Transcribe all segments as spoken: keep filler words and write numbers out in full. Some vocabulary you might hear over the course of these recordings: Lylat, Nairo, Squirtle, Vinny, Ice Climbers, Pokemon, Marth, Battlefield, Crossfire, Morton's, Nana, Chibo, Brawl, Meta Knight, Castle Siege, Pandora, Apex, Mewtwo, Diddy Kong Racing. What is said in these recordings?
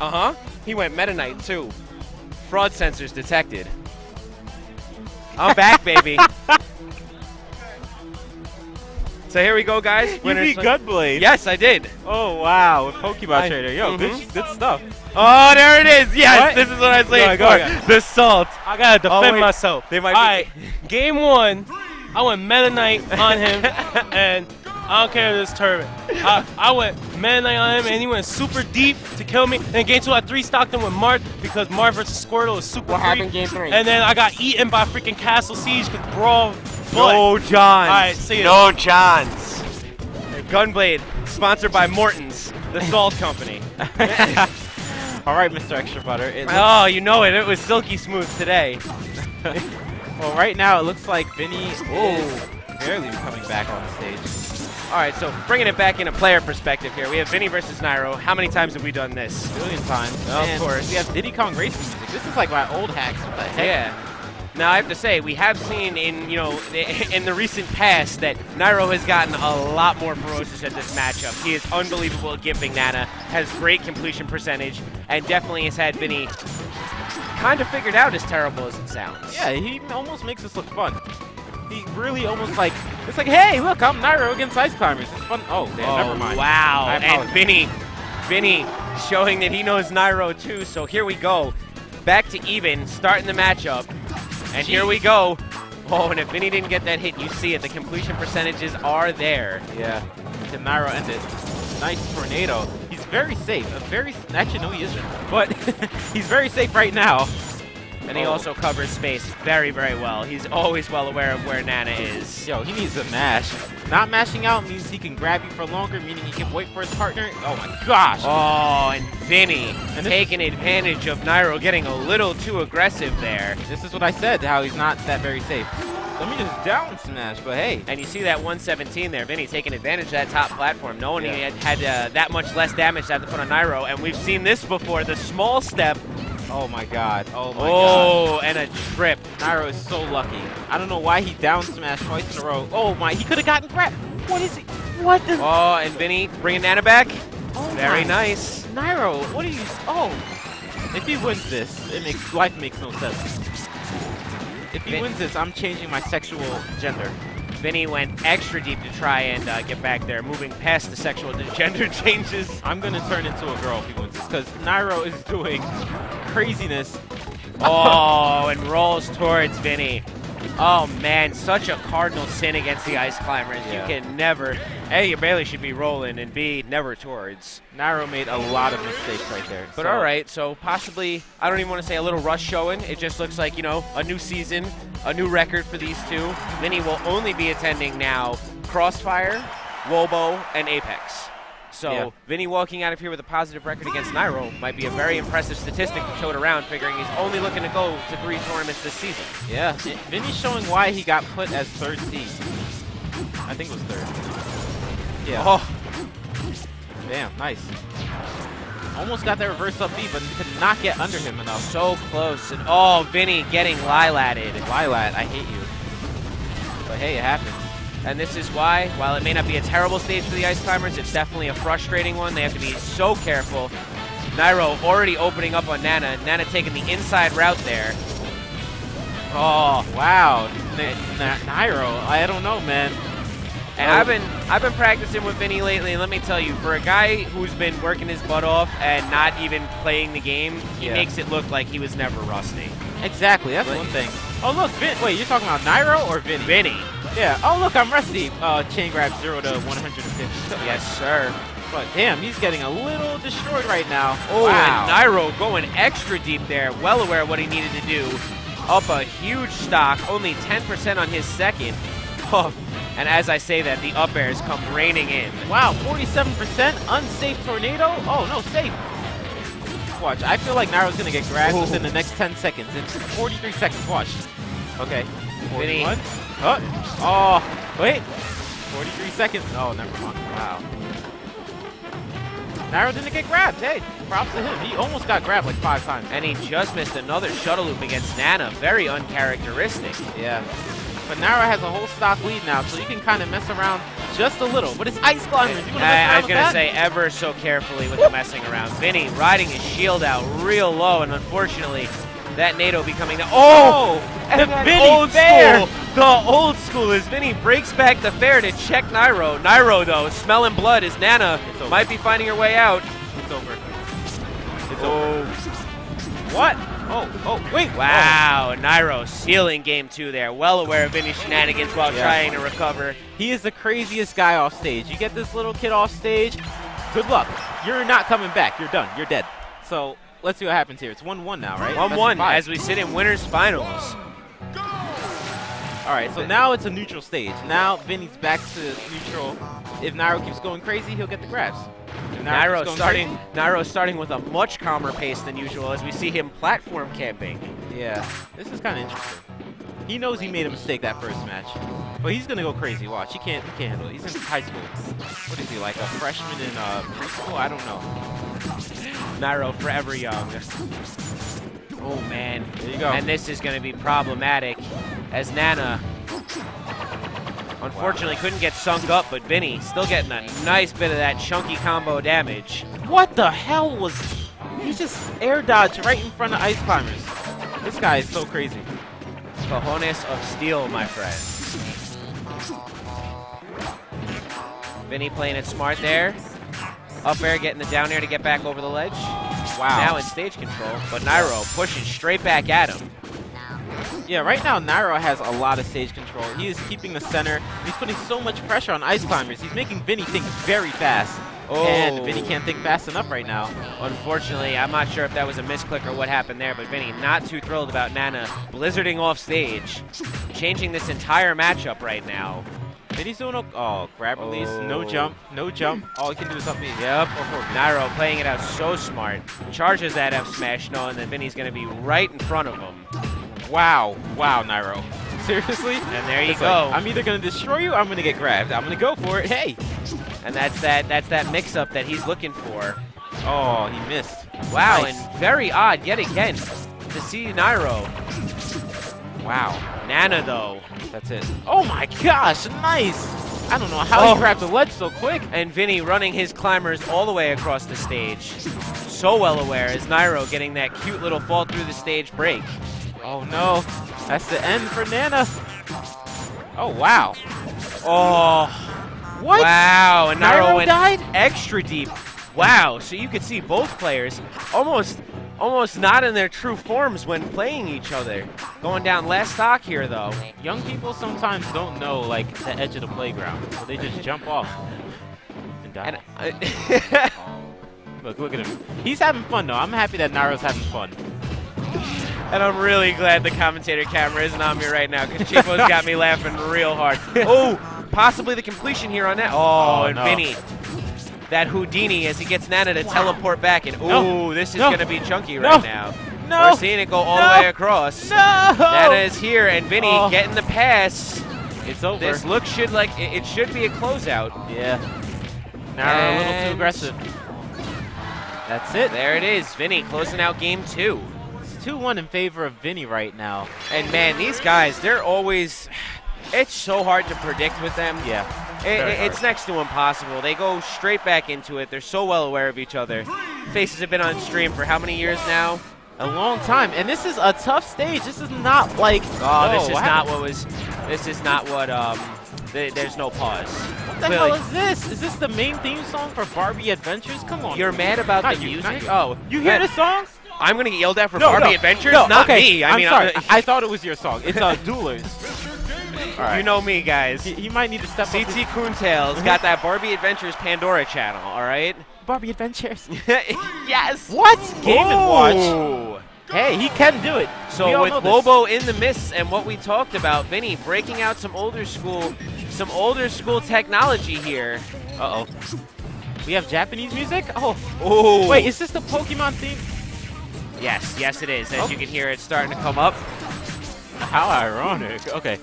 Uh-huh. He went Meta Knight, too. Fraud sensors detected. I'm back, baby. So here we go, guys. You beat Gutblade. Yes, I did. Oh, wow. With Pokemon I, Trader. Yo, mm-hmm. good, good stuff. Oh, there it is. Yes, what? This is what I was waiting for. The salt. I got to defend oh, myself. They might All right. Game one, I went Meta Knight on him, and I don't care this tournament. I, I went Meta Knight on him, and he went super deep to kill me. Then game two, I three-stocked him with Marth because Marth versus Squirtle is super What happened game three? And then I got eaten by freaking Castle Siege because Brawl. No Johns. All right, see you. No Johns. Gunblade, sponsored by Morton's, the salt company. All right, Mister Extra Butter. It oh, you know it. It was silky smooth today. Well, right now it looks like Vinny is barely coming back on the stage. All right, so bringing it back in a player perspective here, we have Vinny versus Nairo. How many times have we done this? A million times. Oh, of course. We have Diddy Kong Racing music. This is like my old hacks. What the heck? Yeah. Now I have to say, we have seen in you know in the recent past that Nairo has gotten a lot more ferocious at this matchup. He is unbelievable at gimping Nana, has great completion percentage, and definitely has had Vinny kind of figured out as terrible as it sounds. Yeah, he almost makes this look fun. He really almost like it's like, hey, look, I'm Nairo against Ice Climbers. It's fun. Oh, damn, oh never mind. Wow, and Vinny, Vinny showing that he knows Nairo too. So here we go, back to even, starting the matchup. And Jeez. Here we go. Oh, and if Vinny didn't get that hit, you see it. The completion percentages are there. Yeah. To Nairo end it. Nice tornado. He's very safe. A very actually no, he isn't. But he's very safe right now. And he oh. also covers space very, very well. He's always well aware of where Nana is. Yo, he needs a mash. Not mashing out means he can grab you for longer, meaning he can wait for his partner. Oh my gosh. Oh, and Vinny and taking advantage of Nairo getting a little too aggressive there. This is what I said, how he's not that very safe. Let me just down smash, but hey. And you see that one seventeen there. Vinny taking advantage of that top platform. No one yeah. had, had uh, that much less damage that to put on Nairo. And we've seen this before, the small step. Oh my god. Oh my oh, god. Oh, and a trip. Nairo is so lucky. I don't know why he down smashed twice in a row. Oh my, he could have gotten grabbed. What is it? What is Oh, and Vinny bringing Nana back. Oh Very my. nice. Nairo, what are you. Oh. If he wins this, it makes life makes no sense. If he Vin wins this, I'm changing my sexual gender. Vinny went extra deep to try and uh, get back there, moving past the sexual the gender changes. I'm going to turn into a girl if he wins this because Nairo is doing craziness. Oh, and rolls towards Vinny. Oh, man, such a cardinal sin against the Ice Climbers. Yeah. You can never, A, you barely should be rolling, and B, never towards. Nairo made a lot of mistakes right there. But so. all right, so possibly, I don't even want to say a little rush showing. It just looks like, you know, a new season, a new record for these two. Vinny will only be attending now Crossfire, Wobo, and Apex. So yeah. Vinny walking out of here with a positive record against Nairo might be a very impressive statistic to show it around, figuring he's only looking to go to three tournaments this season. Yeah. Vinny's showing why he got put as third seed. I think it was third. Yeah. Oh. Damn, nice. Almost got that reverse up B, but could not get under him enough. So close. And oh, Vinny getting Lylatted. Lylat, I hate you. But hey, it happens. And this is why, while it may not be a terrible stage for the Ice Climbers, it's definitely a frustrating one. They have to be so careful. Nairo already opening up on Nana. Nana taking the inside route there. Oh, wow. Nairo, I don't know, man. And oh. I've been I've been practicing with Vinny lately, and let me tell you, for a guy who's been working his butt off and not even playing the game, he yeah. makes it look like he was never rusty. Exactly, that's but, one thing. Oh, look, Vin wait, you're talking about Nairo or Vinny? Vinny. Yeah. Oh, look, I'm rusty. Uh, chain grab zero to one hundred fifty. Yes, sir. But damn, he's getting a little destroyed right now. Oh, wow. And Nairo going extra deep there, well aware of what he needed to do. Up a huge stock, only ten percent on his second. Oh, and as I say that, the up airs come raining in. Wow, forty-seven percent, unsafe tornado. Oh, no, safe. Watch, I feel like Nairo's going to get grabbed Ooh. within the next ten seconds. It's forty-three seconds, watch. Okay. forty-one. Oh. oh, wait. forty-three seconds. Oh, never mind. Wow. Nairo didn't get grabbed. Hey, props to him. He almost got grabbed like five times. And he just missed another shuttle loop against Nana. Very uncharacteristic. Yeah. But Nairo has a whole stock lead now, so you can kind of mess around, just a little, but it's Ice Climbers. You I, I was going to say ever so carefully with the messing around. Vinny riding his shield out real low, and unfortunately, that NATO becoming the... Oh! oh and the Vinny old fair! School. The old school is Vinny breaks back the fair to check Nairo. Nairo, though, smelling blood as Nana might be finding her way out. It's over. It's oh. over. What? Oh, oh, wait. Wow, oh. Nairo sealing game two there. Well aware of Vinny's shenanigans while yeah. trying to recover. He is the craziest guy off stage. You get this little kid off stage, good luck. You're not coming back. You're done. You're dead. So let's see what happens here. It's one one now, right? one one as we sit in winners finals. Go! All right, so now it's a neutral stage. Now Vinny's back to neutral. If Nairo keeps going crazy, he'll get the grabs. Nairo starting, Nairo starting with a much calmer pace than usual as we see him platform camping. Yeah, this is kind of interesting. He knows he made a mistake that first match, but he's gonna go crazy. Watch, he can't, he can't handle it. He's in high school. What is he, like a freshman in uh, preschool? I don't know. Nairo forever young. Oh man, there you go. And this is gonna be problematic as Nana. Unfortunately, wow. couldn't get sunk up, but Vinny still getting a nice bit of that chunky combo damage. What the hell was... He just air dodged right in front of Ice Climbers. This guy is so crazy. Cojones of steel, my friend. Vinny playing it smart there. Up air getting the down air to get back over the ledge. Wow. Now in stage control, but Nairo pushing straight back at him. Yeah, right now Nairo has a lot of stage control. He is keeping the center. He's putting so much pressure on Ice Climbers. He's making Vinny think very fast. Oh. And Vinny can't think fast enough right now. Unfortunately, I'm not sure if that was a misclick or what happened there, but Vinny not too thrilled about Nana blizzarding off stage, changing this entire matchup right now. Vinny's doing okay. Oh, grab release, oh. no jump, no jump. All he can do is up B. Yep. Nairo playing it out so smart. Charges that F smash knowing that Vinny's going to be right in front of him. Wow, wow, Nairo. Seriously? And there you it's go. Like, I'm either going to destroy you or I'm going to get grabbed. I'm going to go for it. Hey! And that's that That's that mix-up that he's looking for. Oh, he missed. Wow, nice. And very odd yet again to see Nairo. Wow. Nana, though. That's it. Oh, my gosh. Nice. I don't know how oh. he grabbed the ledge so quick. And Vinny running his climbers all the way across the stage. So well aware is Nairo getting that cute little fall through the stage break. Oh no, that's the end for Nana. Oh wow. Oh. What? Wow, and Nairo, Nairo went died? extra deep. Wow, so you could see both players almost almost not in their true forms when playing each other. Going down last stock here though. Young people sometimes don't know like the edge of the playground. So they just jump off and die. And I look, look at him. He's having fun though. I'm happy that Nairo's having fun. And I'm really glad the commentator camera isn't on me right now because Chibo's got me laughing real hard. Oh, possibly the completion here on that. Oh, oh and no. Vinny. That Houdini as he gets Nana to wow. teleport back. And, oh, no. this is no. going to be chunky right no. now. No. We're seeing it go all no. the way across. No. Nana is here, and Vinny oh. getting the pass. It's over. This look should, like, it, it should be a closeout. Yeah. Now we're a little too aggressive. That's it. There it is. Vinny closing out game two. two one in favor of Vinny right now. And man, these guys, they're always, it's so hard to predict with them. Yeah. It, it's next to impossible. They go straight back into it. They're so well aware of each other. Faces have been on stream for how many years now? A long time. And this is a tough stage. This is not like, oh, this is not what was, this is not what, um, th there's no pause. What the hell is this? Is this the main theme song for Barbie Adventures? Come on. You're mad about the music? Oh, you hear the song? I'm gonna get yelled at for no, Barbie no, Adventures? No, Not okay. me. I I'm mean, sorry. I'm I thought it was your song. It's uh, Duelers. Right. You know me, guys. He, he might need to step C T up. C T Coontail's got that Barbie Adventures Pandora channel, all right? Barbie Adventures. Yes. What? Game and Watch. Hey, he can do it. So with Lobo in the mist and what we talked about, Vinny breaking out some older school, some older school technology here. Uh-oh. We have Japanese music? Oh. Ooh. Wait, is this the Pokemon theme? Yes, yes it is. As oh. you can hear, it's starting to come up. How ironic. Okay.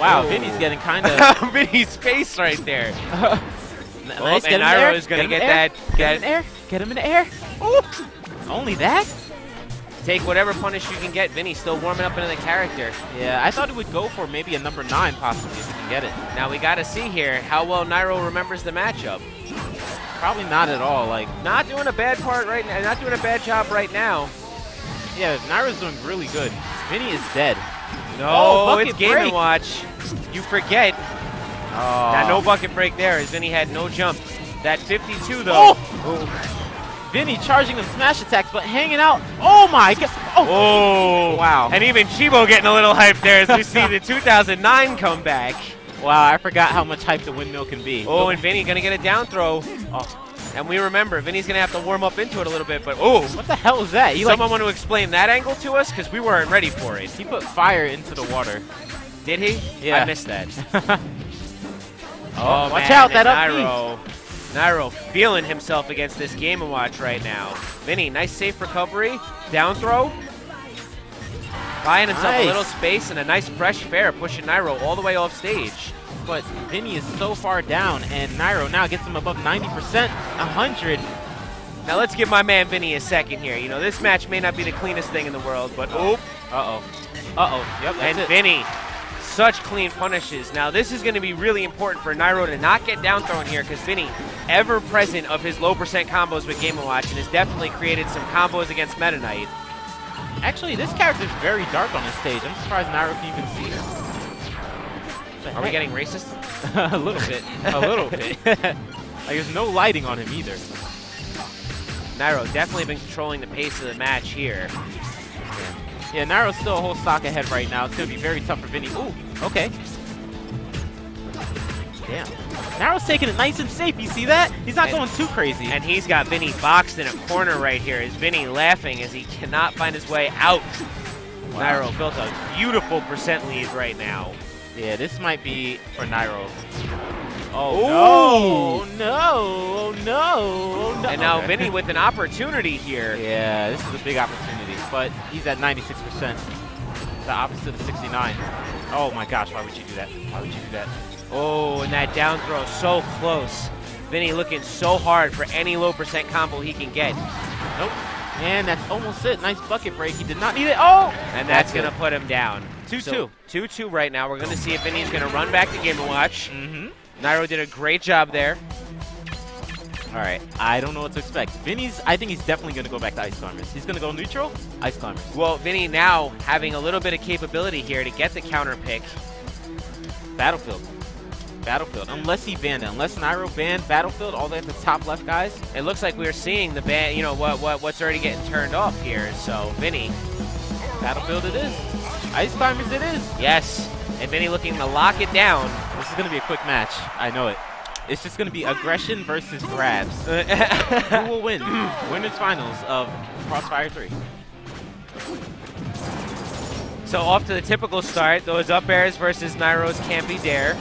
Wow, oh. Vinny's getting kind of... Vinny's face right there. Uh, nice. Oh, and Nairo is going to get that... Get him in the air. Get him in the air. Ooh. Only that? Take whatever punish you can get. Vinny's still warming up into the character. Yeah, I thought it would go for maybe a number nine, possibly. get it. Now we gotta see here how well Nairo remembers the matchup. Probably not at all. Like, not doing a bad part right now, not doing a bad job right now. Yeah, Nairo's doing really good. Vinny is dead. No, oh, it's Game and Watch. You forget. Oh. Now, no bucket break there, as Vinny had no jump. That fifty-two, though. Oh. Oh. Vinny charging them smash attacks, but hanging out. Oh, my God. Oh. Oh, wow. And even Chibo getting a little hyped there as we see the two thousand nine comeback. Wow, I forgot how much hype the windmill can be. Oh, and Vinny going to get a down throw. Oh. And we remember, Vinny's going to have to warm up into it a little bit, but oh, what the hell is that? You Someone like, want to explain that angle to us? Because we weren't ready for it. He put fire into the water. Did he? Yeah. I missed that. oh, oh, watch man, out, that Nairo, up Nairo feeling himself against this Game and Watch right now. Vinny, nice safe recovery. Down throw. Buying himself nice. a little space and a nice fresh fair, pushing Nairo all the way off stage. But Vinny is so far down, and Nairo now gets him above ninety percent, one hundred. Now let's give my man Vinny a second here. You know, this match may not be the cleanest thing in the world, but oh, uh-oh, uh-oh, yep, and it. Vinny, such clean punishes. Now this is going to be really important for Nairo to not get down thrown here, because Vinny, ever present of his low percent combos with Game and Watch, and has definitely created some combos against Meta Knight. Actually, this character is very dark on this stage. I'm surprised Nairo can even see him. Are heck? we getting racist? a little bit. A little bit. Like, there's no lighting on him either. Nairo definitely been controlling the pace of the match here. Yeah, Nairo's still a whole stock ahead right now. It's going to be very tough for Vinny. Ooh, okay. Damn. Nairo's taking it nice and safe. You see that? He's not and, going too crazy. And he's got Vinny boxed in a corner right here. Is Vinny laughing as he cannot find his way out? Wow. Nairo built a beautiful percent lead right now. Yeah, this might be for Nairo. Oh, no. no, no, no, no. And now Vinny with an opportunity here. Yeah, this is a big opportunity, but he's at ninety-six percent, the opposite of sixty-nine. Oh, my gosh, why would you do that? Why would you do that? Oh, and that down throw so close. Vinny looking so hard for any low percent combo he can get. Nope. And that's almost it. Nice bucket break. He did not need it. Oh! And that's, that's going to put him down. two two. two two right now. We're going to see if Vinny's going to run back to Game and Watch. Mm-hmm. Nairo did a great job there. All right. I don't know what to expect. Vinny's, I think he's definitely going to go back to Ice Climbers. He's going to go neutral, Ice Climbers. Well, Vinny now having a little bit of capability here to get the counter pick. Battlefield. Battlefield. Unless he banned it. Unless Nairo banned Battlefield all the way at the top left, guys. It looks like we're seeing the ban, you know, what what what's already getting turned off here. So Vinny. Battlefield it is. Ice Climbers it is. Yes. And Vinny looking to lock it down. This is gonna be a quick match. I know it. It's just gonna be aggression versus grabs. Who will win? Winners finals of Crossfire three. So off to the typical start, those up airs versus Nairo's can't be dare.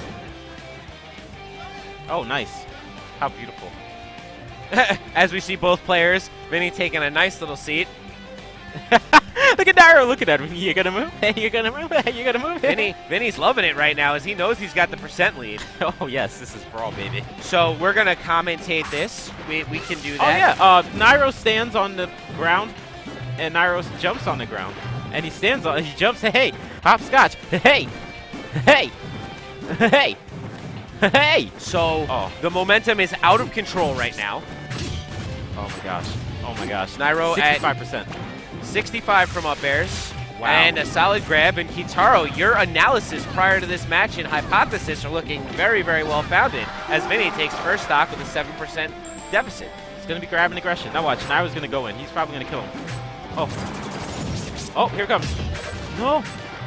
Oh, nice. How beautiful. As we see both players, Vinny taking a nice little seat. Look at Nairo looking at him. You're going to move? You're going to move? You're going to move? Vinny, Vinny's loving it right now as he knows he's got the percent lead. Oh, yes. This is Brawl, baby. So we're going to commentate this. We, we can do that. Oh, yeah. Uh, Nairo stands on the ground, and Nairo jumps on the ground. And he stands on He jumps. Hey, hopscotch. Hey. Hey. Hey. Hey! So, oh. the momentum is out of control right now. Oh my gosh. Oh my gosh. Nairo sixty-five percent. At sixty-five from up airs. Wow. And a solid grab. And Kitaro, your analysis prior to this match and hypothesis are looking very, very well founded. As Vinny takes first stock with a seven percent deficit. It's going to be grab and aggression. Now watch. Nairo's going to go in. He's probably going to kill him. Oh. Oh, here it comes. No.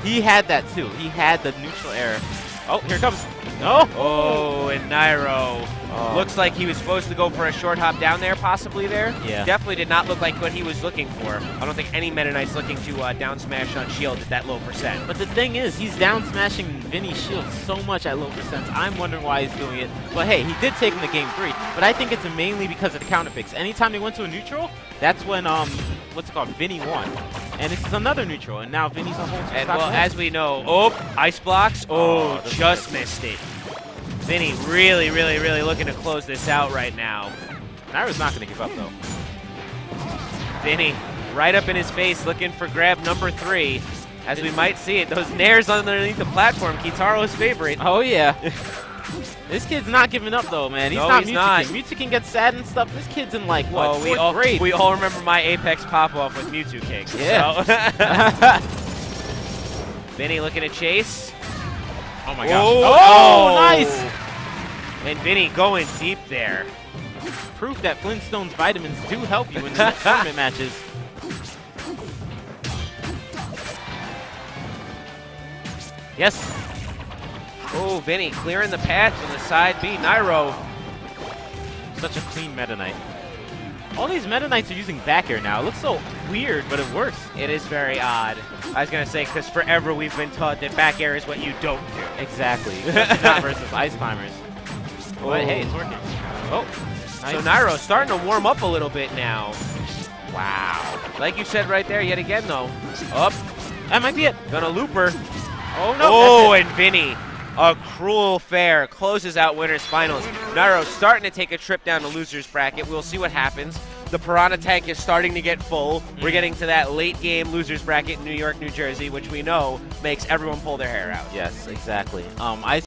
He had that too. He had the neutral error. Oh, here it comes. No. Oh, and Nairo. Oh. Looks like he was supposed to go for a short hop down there, possibly there. Yeah. Definitely did not look like what he was looking for. I don't think any Meta Knight's looking to uh, down smash on shield at that low percent. But the thing is, he's down smashing Vinny's shield so much at low percents. I'm wondering why he's doing it. But hey, he did take him to game three. But I think it's mainly because of the counter picks. Anytime they went to a neutral, that's when, um, what's it called, Vinny won. And this is another neutral, and now Vinny's a whole two and, well, ahead. As we know, oh, ice blocks. Oh, oh just missed it. Vinny really, really, really looking to close this out right now. Nairo's not going to give up, though. Vinny right up in his face looking for grab number three. As we might see it, those nairs underneath the platform, Kitaro's favorite. Oh, yeah. This kid's not giving up, though, man. He's no, not Mewtwo. Mewtwo can get sad and stuff. This kid's in, like, what, oh, we all, grade? We all remember my Apex pop-off with Mewtwo kicks. Yeah. So. Vinny looking to chase. Oh, my gosh. Oh, oh, nice. And Vinny going deep there. Proof that Flintstone's vitamins do help you in these tournament matches. Yes. Oh, Vinny clearing the path on the side B. Nairo. Such a clean Meta Knight. All these Meta Knights are using back air now. It looks so weird, but it works. It is very odd. I was going to say, because forever we've been taught that back air is what you don't do. Exactly. Not versus Ice Climbers. Oh. But hey, it's working. Oh, nice. So Nairo starting to warm up a little bit now. Wow. Like you said right there, yet again, though. Up. That might be it. Gonna looper. Oh, no. Oh, and Vinny, a cruel fair, closes out Winners Finals. Nairo starting to take a trip down the losers bracket. We'll see what happens. The Piranha tank is starting to get full. Mm. We're getting to that late game losers bracket in New York, New Jersey, which we know makes everyone pull their hair out. Yes, exactly. Um, I